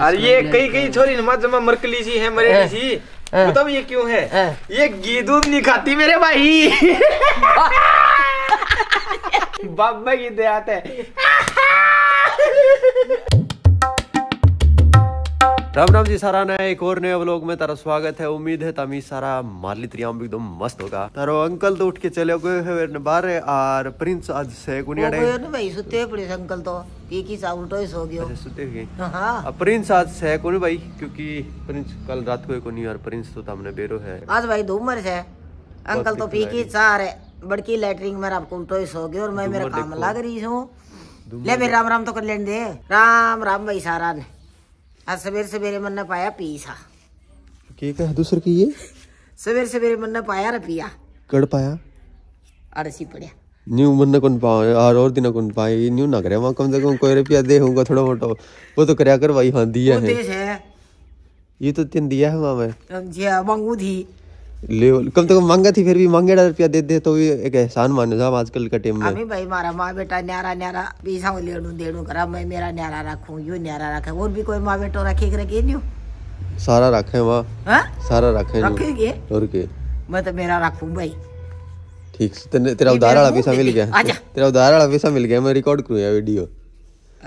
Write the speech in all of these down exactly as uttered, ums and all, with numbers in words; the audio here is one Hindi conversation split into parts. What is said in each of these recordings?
अरे ये कई कई छोरी नमाज़ मरकली सी है, मरेली सी, बताओ ये क्यों है? ये घी दूध नहीं खाती मेरे भाई। बाबा की दया है। राम राम जी, सारा नया एक और नए व्लॉग में तारा स्वागत है। उम्मीद है तमी सारा मारली त्रियाम भी एकदम मस्त होगा। तारो अंकल तो उठ के चले गए बाहर और प्रिंस आज से कुनिया भाई सुते पड़े अंकल तो एक ही साउंड टॉयस हो गया सुते हुए। हां प्रिंस आज से कोनी भाई, क्योंकि प्रिंस कल रात को कोनी और प्रिंस तो हमने बेरो है आज भाई दो उम्र है। अंकल तो पी की चार है बड़की लैटरिंग में आपको टॉयस हो गया और मैं मेरा काम लग रही हूं। ले मेरा राम राम तो कर लेने दे। राम राम भाई सारा ने आज सवेरे सवेरे मन ने पाया पीसा ठीक है दूसरे की ये सवेरे सवेरे मन ने पाया रे पिया कड़ पाया अरसी पड़या न्यू मन ने कौन पाए और और दिन कौन पाए न्यू ना करे वहां कम से कम कोई रुपया दे होगा थोड़ा मोटा वो तो करया करवाई हां दिया है वो है ये तो तीन दिया है वहां में समझिया मांगू थी ले कम से कम मांगा थी फिर भी मांगेड़ा रुपया दे दे तो ये एक एहसान मानो साहब आजकल के टाइम में। अभी भाई मारा माँ बेटा न्यारा न्यारा पीसा लेडू देडू करा मैं मेरा न्यारा रखूं यूं न्यारा रखे और भी कोई माँ बेटो रखे रखे न्यू सारा रखे वहाँ हां सारा रखे रखेंगे और के मैं तो मेरा रखूं भाई ठीक से तेरा उधार वाला पैसा मिल गया तेरा उधार वाला पैसा मिल गया मैं रिकॉर्ड करूं ये वीडियो।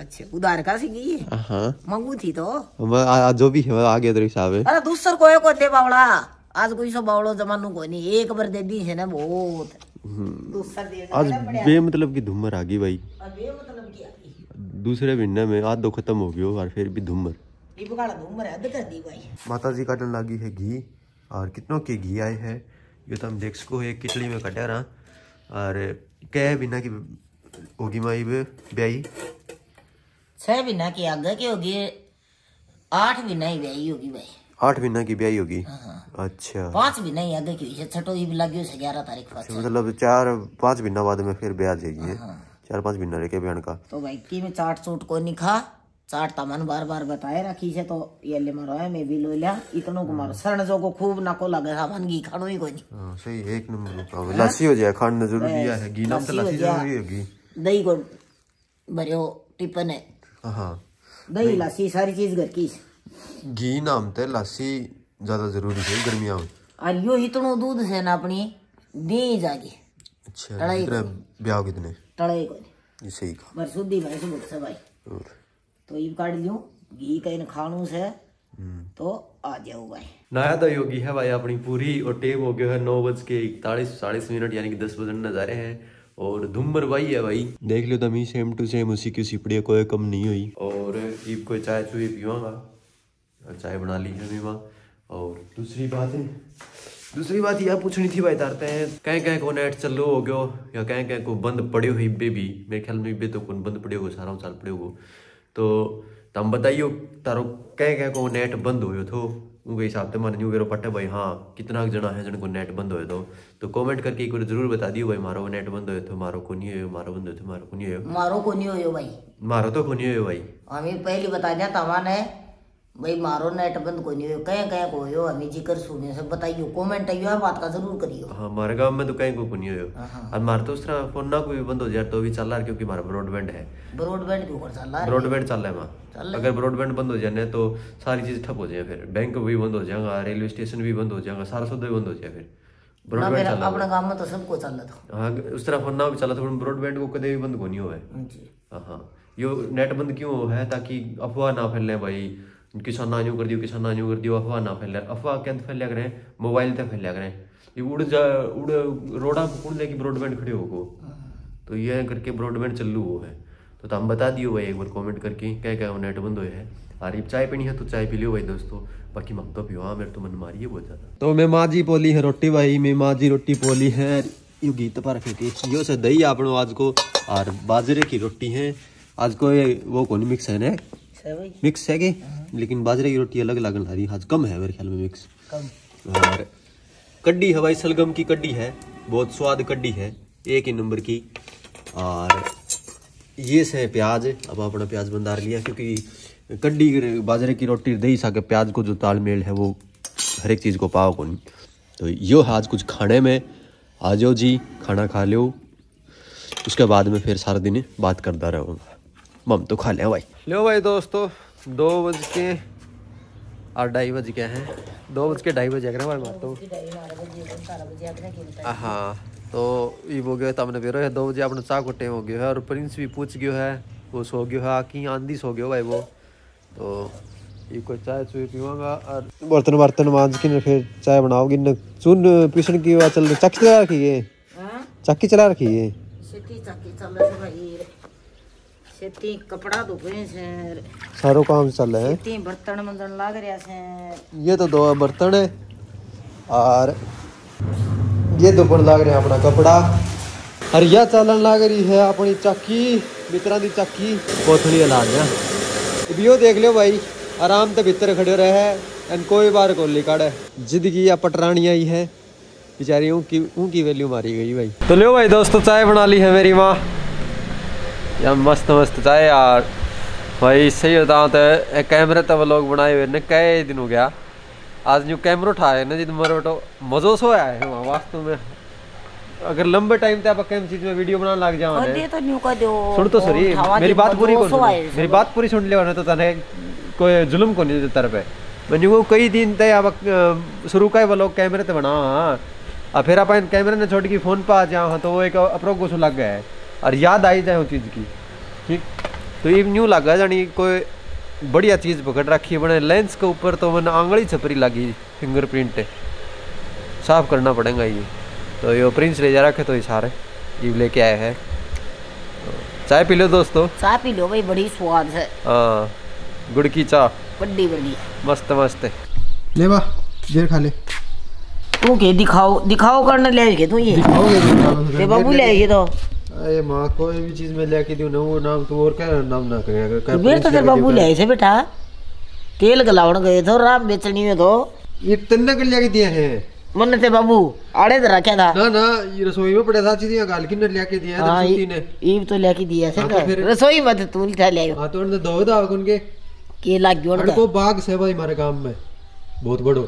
अच्छा उधार का सी की हां मांगू थी तो आज जो भी है आ गया तेरे हिसाब है। अरे दूसरा कोई को दे बावड़ा आज कोई सो बावड़ो जमानो को नहीं एक बार दे दी है ना बहुत दूसरा दे आज बे मतलब की धुमर आ गई भाई बे मतलब की आ गई दूसरे महीने में आज दो खत्म हो गयो और फिर भी धुमर ये बगाड़ा धुमर हद कर दी भाई। माता जी काटन लागी है घी और कितनों के घी आए है ये तो हम देख सको एक किटली में काटा रहा और कह बिना की होगी माई ब्याई छह बिना की आगे की होगी आठ बिना ही ब्याई होगी भाई आठ महीना की ब्याई होगी। अच्छा पाँच महीना ही आगे की है छठो ये लगी है ग्यारह तारीख पास मतलब चार पाँच महीना बाद में फिर ब्याह जाएगी है चार पाँच महीना रह के बहन का तो भाई की में चाट चूट को नहीं खा चाट तमन बार बार बताए रखी है तो ये ले मारो है मैं भी लो लिया इतनों को मारो शरण जो को खूब नाको लगे सामान घी खानो ही कोई नहीं सही एक नंबर लस्सी हो जाए खाना जरूरी है घी नाम से लस्सी जरूरी होगी दही को भरियो टिपन है हां दही लस्सी सारी चीज घर की घी नाम ते लस्सी ज्यादा जरूरी है गर्मियां में और यो इतनो दूध है ना अपनी दे जागे अच्छा तेरा ब्याह कितने टड़े को ये सही का पर सुधी भाई से मुझसे भाई तो ये काट लियो घी कहीं खाणू से तो आ जाओ भाई नया तो योगी है भाई अपनी पूरी और टेम हो गया है नौ बज के इकतालीस चालीस मिनट यानी कि दस बजन नजारे हैं और धुम्बर भाई है भाई देख लो तमी सेम टू सेम उसी की सिपड़िया कोई कम नहीं हुई और ईब को चाय चूहे पीवांगा चाय बना ली है बीमा। और दूसरी बात है दूसरी बात यह पूछनी थी भाई तारते हैं कहीं कहीं को नेट चलो हो गयो या कहीं कहीं को बंद पड़े हो इब्बे भी मेरे ख्याल में इब्बे तो कौन बंद पड़े हो सारा साल पड़े हो तो तम बताइयो तारो कहीं कहीं को नेट बंद हो तो उनके हिसाब से मान न्यू पट्टे भाई हाँ कितना जना है जन को नेट बंद हो तो, तो कमेंट करके एक बार जरूर बता दियो भाई मारो नेट बंद हो तो मारो को नहीं हो मारो बंद हो तो मारो को नहीं हो मारो को नहीं हो भाई मारो तो को नहीं हो भाई हमें पहले बता दिया तमान है भाई मारो नेट बंद कोई नहीं हो कहीं कहीं को हो हमें जिक्र सुने से बताइयो कमेंट आइयो बात का जरूर करियो। हाँ हमारे गांव में तो कहीं को नहीं हो और मार तो उस तरह फोन ना कोई बंद हो जाए तो भी चल रहा है क्योंकि हमारा ब्रॉडबैंड है ब्रॉडबैंड क्यों चल रहा है ब्रॉडबैंड चल रहा है वहाँ अगर ब्रॉडबैंड बंद हो जाए तो सारी चीज ठप हो जाए फिर बैंक भी बंद हो जाएगा रेलवे स्टेशन भी बंद हो जाएगा सारा सब भी बंद हो जाए फिर ब्रॉडबैंड अपने गांव में तो सबको चल रहा था। हाँ उस तरह फोन ना भी चला था ब्रॉडबैंड को कदे भी बंद को नहीं हो है। हाँ यो नेट बंद क्यों है ताकि अफवाह ना फैलने भाई किसान ना यूँ कर दियो किसान ना यूँ कर दियो अफवाह ना फैल अफवाह क्या फैलिया करें मोबाइल तक फैलिया करें ये उड़ जा उड़ रोडा कौन लेके ब्रॉडबैंड खड़े हो को तो ये करके ब्रॉडबैंड चलू हो है तो तुम बता दियो भाई एक बार कमेंट करके क्या क्या नेट बंद हुए है और चाय पीनी है तो चाय पी लियो भाई दोस्तों बाकी मम तो पियो मेरे तो मन मारिए बहुत ज्यादा। तो मैं माँ जी पोली है रोटी भाई मैं माँ जी रोटी पोली है यू गीत पर खेती यो से दही आपनो आज को और बाजरे की रोटी है आज को ये वो कौन मिक्स है ना मिक्स है के लेकिन बाजरे की रोटी अलग लगन हरी आज कम है मेरे ख्याल में मिक्स कम और कड्डी है भाई सलगम की कड्डी है बहुत स्वाद कड्डी है एक ही नंबर की और ये से प्याज अब अपना प्याज बंदार लिया क्योंकि कड्डी बाजरे की रोटी दही सा के प्याज को जो तालमेल है वो हर एक चीज़ को पाओ कौन तो यो है आज कुछ खाने में आ जाओ जी खाना खा लो उसके बाद में फिर सारा दिन बात करता रहूँगा मम तो खा लिया भाई। लो भाई दोस्तों दो बज के और ढाई बज गए हैं, दो बज के ढाई बजे आकर हमारे मारते हो। हाँ तो ये हो गया तो हमने बेरो है दो बजे अपने चाह को टाइम हो गया है और प्रिंस भी पूछ गयो है वो सो गयो है कि आंधी सो गयो भाई वो। तो ये कोई चाय चुई पीवांगा और बर्तन बर्तन मांज के फिर चाय बनाओगी न चून पीसन की बात चल रही। चक्की चला रखी है, चक्की चला रखी है, कपड़ा धो से सारो काम चल रहा है, बर्तन मंजन लाग रहा से। ये तो दो बर्तन है और ये दोपहर लाग रहा है अपना कपड़ा और यह चालन लाग रही है अपनी चाकी मित्रा की चाकी कोथली हला गया। व्यू देख लो भाई आराम से भीतर खड़े रहे है एंड कोई बार को लिकाड़े जिंदगी या पटरानी आई है बेचारी उनकी उनकी वैल्यू मारी गई भाई। तो लो भाई दोस्तों चाय बना ली है मेरी माँ या मस्त मस्त चाय यार भाई। सही बताऊँ तो कैमरे तब लोग बनाए हुए ने कई दिन हो गया आज जो कैमरा उठाया है ना जिद मर बेटो मजो सो आया है वहाँ वास्तव में। अगर लंबे टाइम तक आप कैम चीज में वीडियो बनाने लग जाओ सुन तो सॉरी मेरी बात पूरी को मेरी बात पूरी सुन ले तो तने कोई जुल्म को नहीं तरफ है मैंने वो कई दिन तय आप शुरू का वो लोग कैमरे तो बना और फिर आप कैमरे ने छोड़ के फ़ोन पर आ जाओ तो वो एक अप्रोक गुस्सा लग गया है और याद आई जाए उस चीज़ की ठीक। तो ये न्यू लगा जानी कोई बढ़िया चीज़ पकड़ रखी है मैंने लेंस के ऊपर तो मैंने आंगली छपरी लगी फिंगरप्रिंट साफ करना पड़ेगा ये। तो ये प्रिंस ले जा रखे तो ये सारे ये लेके आए हैं। चाय पी लो दोस्तों, चाय पी लो भाई बड़ी स्वाद है। हाँ गुड़ की चाय बड़ी बड़ी मस्त मस्त है। ले बा देर खा ले तू के दिखाओ दिखाओ करने ले तू ये दिखाओगे बाबू ले तो अरे माँ कोई भी चीज में लेके दियो ना वो नाम तो और क्या नाम ना करेगा कर बेर तो बाबू ले से बेटा तेल गलावण गए तो राम बेचनी है तो ये तन्ना कर लेके दिए हैं मन से बाबू आड़े धरा क्या था ना ना ये रसोई में पड़े था चीजें गाल की ने लेके दिया है दसती ने ई तो लेके दिया से रसोई मत तू ले ले हां तो ने दो दाग उनके के लाग्यो उनको बाग से भाई हमारे गांव में बहुत बड़ो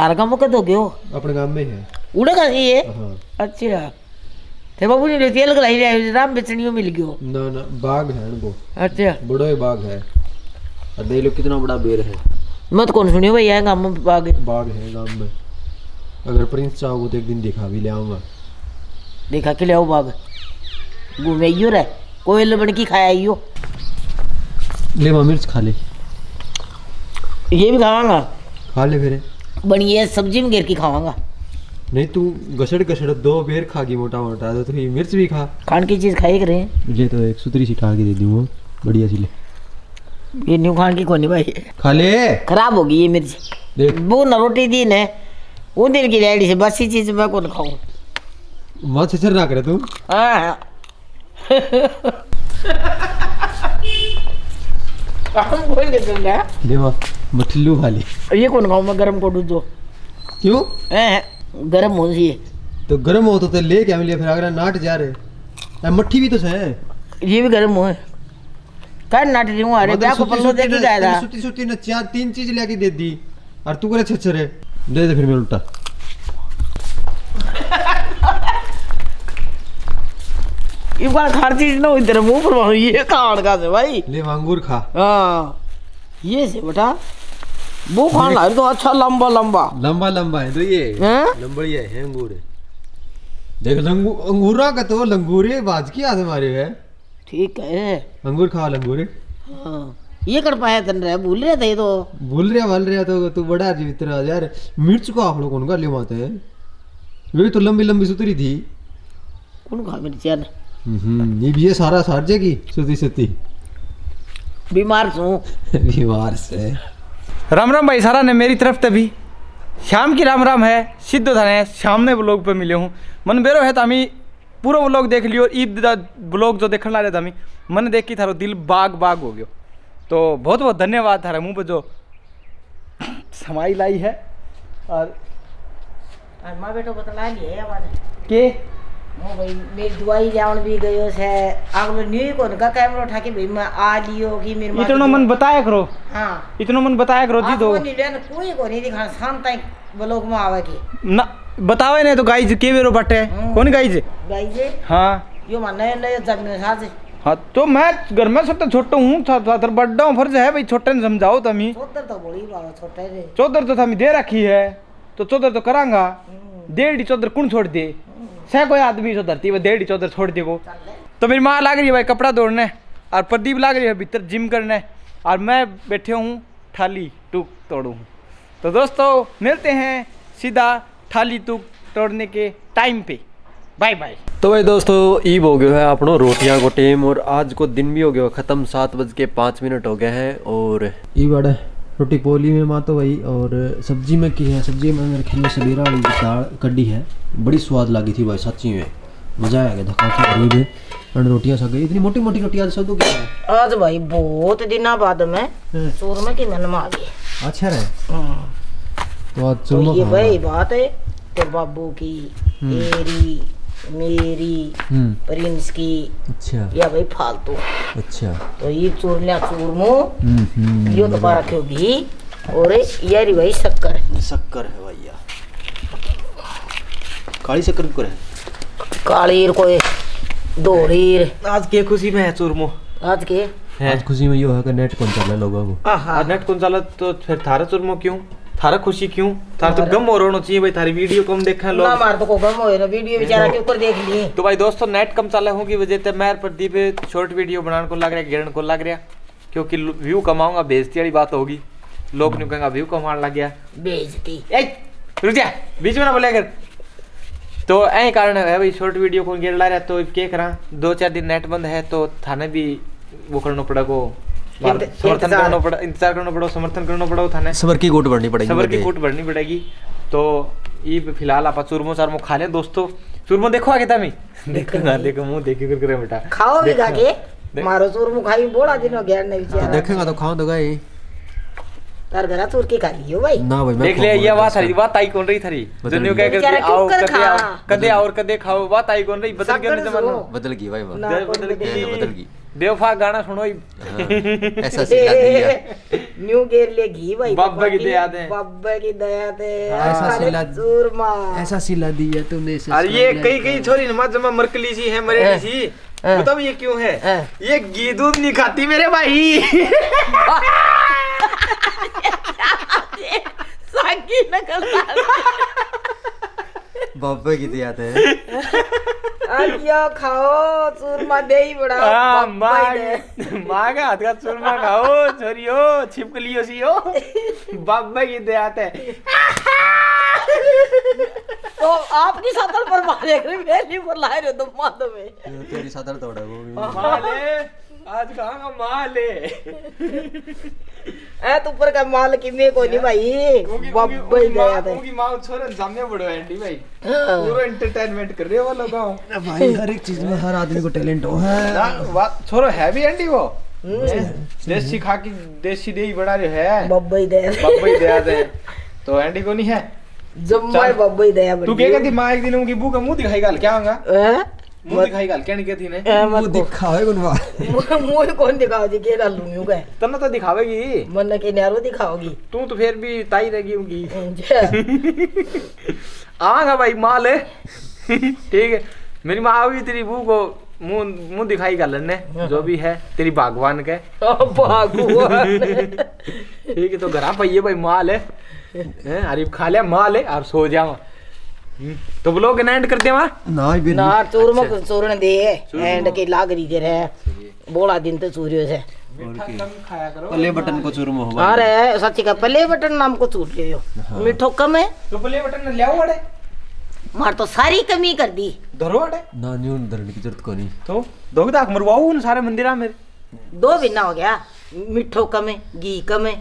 तार गांव में तो गयो अपने गांव में है उड़ेगा ये अच्छा ते बाबू ने तेल गलाई ले राम बेचनियों मिल गयो ना ना बाग है इनको अच्छा बड़ो ही बाग है और देख लो कितना बड़ा बेर है मत कौन सुनियो भाई है गांव में बाग बाग है गांव में। अगर प्रिंस चाहो तो एक दिन दिखा भी ले आऊंगा दिखा के ले आओ बाग घूमेइयो रे कोई लबण की खाइयो ले मां मिर्च खा ले ये भी खावांगा खा ले फिर बनिए सब्जी में घेर के खावांगा नहीं तू घसड़ घसड़ दो बेर खा गई मोटा मोटा तो ये मिर्च भी खा खान की चीज खाई करे ये तो एक सुतरी सी खा के दे दूंगा बढ़िया सी ले ये न्यू खान की कोनी भाई खा ले खराब होगी ये मिर्च देख वो न रोटी दी ने उन दिन की रेडी से बसी चीज मैं कौन खाऊं मत छर ना करे तू हां हम बोल के चल रहा ले वा मठलू खा ले ये कौन खाऊं मैं गरम को दूध दो क्यों हैं गरम हो चाहिए तो गरम हो तो, तो ले क्या मिले फिर अगर नाट जा रहे मट्ठी भी तो है ये भी गरम हो है कर नाट दूंगा अरे क्या को पंद्रह दे के जाएगा सुती सुती ने चार तीन चीज लेके दे दी और तू करे छछरे दे दे फिर मैं उल्टा ये बार खार चीज ना इधर मुंह पर मारो ये खाड़ का से भाई ले अंगूर खा हां ये से बेटा वो खान लाए तो अच्छा लंबा लंबा लंबा लंबा है तो ये लंबड़ी है अंगूर देख लंगू अंगूरा का तो लंगूरे बाज की आज हमारे है ठीक है अंगूर खा लंगूरे हां ये कर पाया तन रहे भूल रहे थे तो भूल रहे भूल रहे तो तू बड़ा अजीब तरह यार मिर्च को आप लोग कौन का ले माते हैं वे तो लंबी लंबी सुतरी थी कौन खा मिर्च यार हम्म ये भी सारा सारजे की सुती सुती बीमार हूं बीमार से। राम राम भाई सारा ने मेरी तरफ तभी शाम की राम राम है सिद्धो थाने शाम ने ब्लॉग पे मिले हूँ मन बेरो है तामी पूरा ब्लॉग देख लियो ईद ब्लॉग जो देखने लाया तामी मन देखी थारो दिल बाग बाग हो गयो तो बहुत बहुत धन्यवाद थारा मुँह पर जो समाई लाई है और माँ बेटो बतला लिया के भाई मेरी दुआई जावन भी गयो से अगलो न्यू कोन का कैमरा उठा के भाई मैं आ लियो की मेरे मां इतनो मन बताया करो हां इतनो मन बताया करो जी दो कोई लेन कोई को नहीं दिखा शाम तक ब्लॉग में आवे की ना बतावे नहीं तो गाइस के बेरो बटे कौन गाइस गाइस हां यो माने नए जगने साज हाँ तो मैं घर में सबसे छोटो हूँ, बड्डा हूँ, फर्ज है भाई छोटे ने समझाओ तमी। चौधर तो बोली छोटे रे, चौधर तो तमी दे रखी है तो चौधर तो करांगा। डेढ़ी चौधर कौन छोड़ दे, सह कोई आदमी चौधर थी डेढ़ी चौधर छोड़ दे को। तो मेरी माँ लाग रही है भाई कपड़ा दौड़ने और प्रदीप लाग रही है भीतर जिम करने और मैं बैठे हूँ थाली टूक तोड़ू। तो दोस्तों मिलते हैं सीधा थाली टूक तोड़ने के टाइम पे, बाय बाय। तो भाई दोस्तों ईब हो गया है अपनो रोटियां को टेम और आज को दिन भी हो गया ख़त्म, सात बज के पाँच मिनट हो गए हैं। और ईब आड़ा रोटी पोली में माँ तो भाई और सब्जी में की है, सब्जी में मैंने रखी है सबेरा वाली दाल कड़ी है, बड़ी स्वाद लगी थी भाई सच्ची में, मज़ा आया गया था गरीब है। और रोटियाँ सक गई इतनी मोटी मोटी रोटियाँ सब तो आज भाई बहुत दिन बाद में चूरमा की ननमा आ गई। अच्छा रहे तो ये भाई बात है तेरे बाबू की मेरी मेरी प्रिंस की। अच्छा या भाई फालतू। अच्छा तो ये चूरलिया चूरमो यो दबा रखे भी और यारी भाई शक्कर शक्कर है भैया काली शक्कर भी करे कालीर कोई दोरीर। आज के खुशी में है चूरमो, आज के आज खुशी में यो है कि नेट कौन चला लोगों को। आज नेट कौन चला तो फिर थारा चूरमो क्यों, थारा खुशी क्यों, थारा तो गम हो रोना चाहिए भाई, थारी वीडियो कम देखा लोग ना मार तो को गम हो ना वीडियो बेचारा के ऊपर देख लिए। तो भाई दोस्तों नेट कम चला होगी वजह से मैं प्रदीप शॉर्ट वीडियो बनाने को लग रहा है, गिरन को लग रहा क्योंकि व्यू कमाऊंगा बेइज्जती वाली बात होगी, लोग ने कहेंगे व्यू कमाने लग गया बेइज्जती। ए रुक जा बीच में ना बोले कर, तो यही कारण है भाई शॉर्ट वीडियो को गिर ला रहा। तो क्या करा दो चार दिन नेट बंद है तो थाने भी वो करना पड़ा को समर्थन करना पड़ा, इंतजार करना पड़ा, समर्थन करना पड़ा थाने सबर की कोट भरनी पड़ेगी, सबर की कोट भरनी पड़ेगी। तो ये फिलहाल आप चूरमो चारमो खा लें दोस्तों, चूरमो देखो आगे तमी देखो ना देखो मुंह देखो कर बेटा खाओ भी जाके मारो चूरमो खाई बोला दिनो गैर नहीं बेचारा देखेगा तो खाओ दोगा ये तार गरा चूर के खा लियो भाई ना भाई देख ले ये बात थारी बात आई कौन रही थारी जनियो कह के आओ कदे कदे और कदे खाओ बात आई कौन रही बदल गया जमाना बदल गई भाई बात बदल गई बदल गई देवफा गाना सुनो ऐसा सीधा दिया न्यू गेर ले घी भाई बाबा की दया दे बाबा की दया दे ऐसा सीला चूरमा ऐसा सीला दिया तूने। अरे ये कई कई छोरी नमाज में मरकली सी है मरे सी बताओ ये क्यों है, ये घी दूध नहीं खाती मेरे भाई साकी नकल बाबा की दया दे खाओ चूरमा दे ही बड़ा आ, माग, माग हाथ का चूरमा खाओ छोरियो छिपक लियो सीओ बाबा की दया है। तो आपकी सातल पर मारे मेरी पर लाए रहे तो माधो में तेरी सातल तोड़े वो माले आज कहां माले ए तो ऊपर का माल किमे को नहीं भाई बब्बे गया था उनकी मां छोरन सामने बड़ो एंटी भाई पूरा एंटरटेनमेंट कर रहे हो लोगों भाई हर एक चीज में हर आदमी को टैलेंट हो है बात छोरो है भी एंटी वो देसी खा के देसी देही बना रहे है बब्बे दया बब्बे दया है तो एंटी को नहीं है जब मैं बब्बे दया तू के कहती मां एक दिन उनकी भूख का मुंह दिखाएगा क्या होगा मुंह दिखाई गाल कहने के थी ने मुंह दिखावे गुनवा मुंह कौन दिखाओ जी के डाल लूं के तन्ना तो दिखावेगी मन के नेरो दिखाओगी तू तो फिर भी ताई रह गई होगी आगा भाई माल है ठीक है मेरी मां भी तेरी बू को मुंह मुंह दिखाई गाल ने जो भी है तेरी भगवान के भगवान ठीक है तो घर पे ये भाई माल है हैं अरे खा ले माल है और सो जाओ तो ब्लॉग एंड कर देवा ना भी ना चूरमा को चूरण दे एंड के लाग रही जे रे बोला दिन तो चूरियो से मीठा कम खाया करो पले बटन को चूरमा हो अरे सच्ची का पले बटन नाम को चूर लियो मीठो कम है तो पले बटन ले आओ अड़े मार तो सारी कमी कर दी धरो अड़े ना न्यू धरने की जरूरत को नहीं तो दोग दाग मरवाओ उन सारे मंदिरा में दो बिना हो गया मीठो कम है घी कम है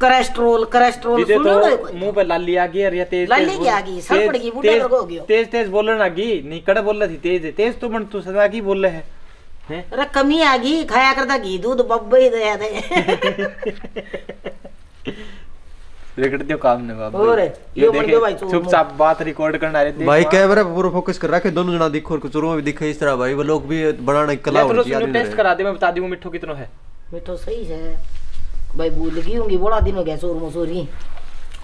कोलेस्ट्रॉल कोलेस्ट्रॉल सुनो मुंह पे लाली आ गई और ये तेज लाली की आ गई सब पड़ गई बूढ़ा लोग हो गयो तेज तेज बोलन आ गई नहीं कड़े बोल थी तेज तेज तो मन तू सदा की बोल है हैं अरे कमी आ गई खाया करता घी दूध बब्बे दया दे रिकॉर्ड दियो काम ने बाबा और ये बंदो भाई चुपचाप बात रिकॉर्ड करना रे भाई कैमरा पे पूरा फोकस कर रखे दोनों जना दिखो और चूरमा भी दिखे इस तरह भाई वो लोग भी बनाने की कला होती है। टेस्ट करा दे मैं बता दूंगा मिठो कितना है मिठो सही है भाई भूल गई होंगी बड़ा दिन हो गया चूरमा चोरी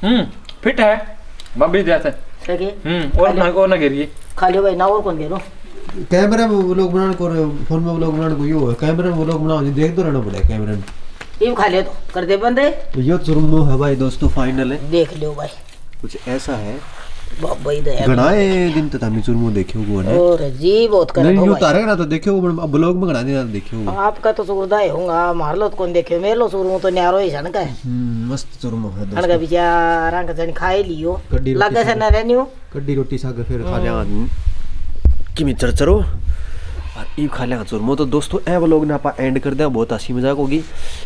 हम्म फिट है बब्बी जैसे सके हम्म और ना को ना गिरिए खा लियो भाई ना और कौन गिरो कैमरा में व्लॉग बनाने को फोन में व्लॉग बनाने को यो है कैमरा में व्लॉग बनाओ देख तो रहना पड़ेगा कैमरा में ये खा ले तो कर दे बंदे यो चुरमो है भाई दोस्तों फाइनल है देख लो भाई कुछ ऐसा है भाई दया गणाए दिन तो तुमने चुरमो देखियो को है और जी बहुत कर नहीं यो तारे ना तो देखियो व्लॉग में गणा देना देखियो आपका तो सुगदाय होगा मार लो कौन देखे मेलो चुरमो तो न्यारो ही छन का मस्त चुरमो है दोस्तों अनका बेचारा का जन खाए लियो लागे से ना रेनियो कड्डी रोटी साग फिर खा जा कि मित्र चरो और ये खा लेंगे चुरमो। तो दोस्तों ए व्लॉग ने आप एंड कर दिया। बहुत अच्छी मजाक होगी।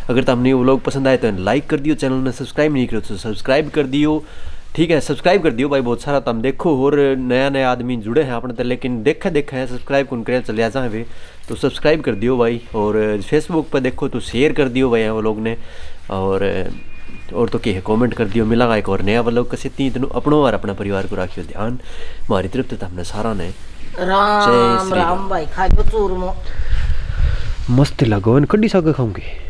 अगर तुमने ये व्लॉग पसंद आए तो लाइक कर दियो। चैनल में सब्सक्राइब नहीं करो तो सब्सक्राइब कर दियो। ठीक है, सब्सक्राइब कर दियो भाई। बहुत सारा तुम देखो और नया नया आदमी जुड़े हैं अपने तले लेकिन देखा देखा है सब्सक्राइब कौन करे चले जाए वे तो सब्सक्राइब कर दियो भाई। और फेसबुक पर देखो तो शेयर कर दियो भाई वो लोग ने और और तो क्या है कमेंट कर दियो। मिला एक और नया व्लॉग कसे तीन दिन अपनों और अपना परिवार को रखियो ध्यान। हमारी तरफ तो तुमने सारा ने राम राम भाई खा जो चूरमो मस्त लगो कड्डी साग खाऊंगी।